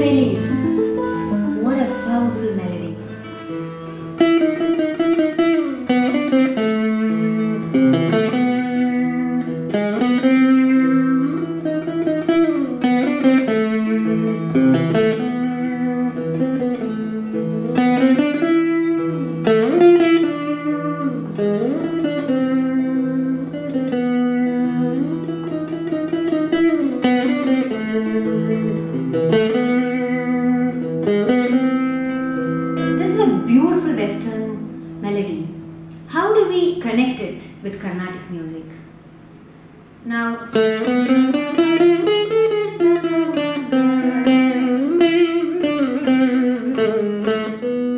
release. What a powerful melody. How do we connect it with Carnatic music? Now,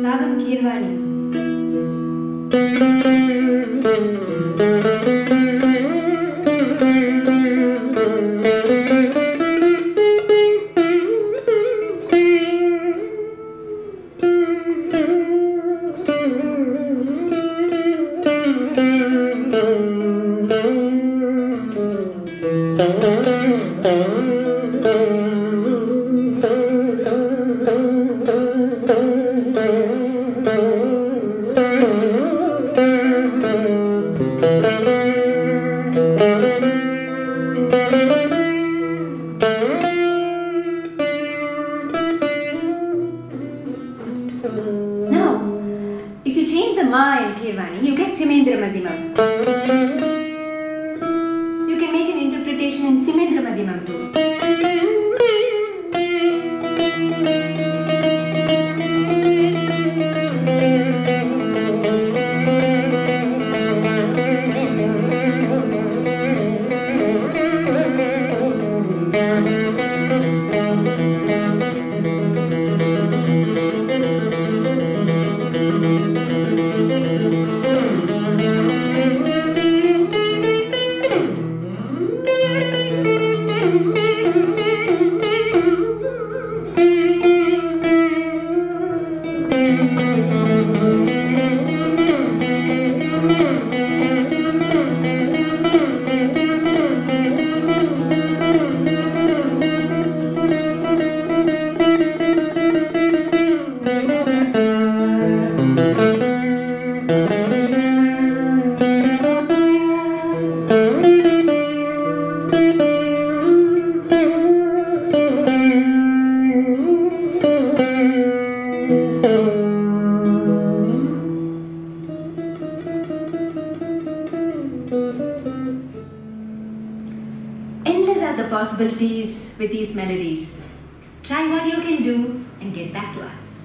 ragam Keeravani. You get Simhendramadhyamam. You can make an interpretation in Simhendramadhyamam too. Endless are the possibilities with these melodies. Try what you can do and get back to us.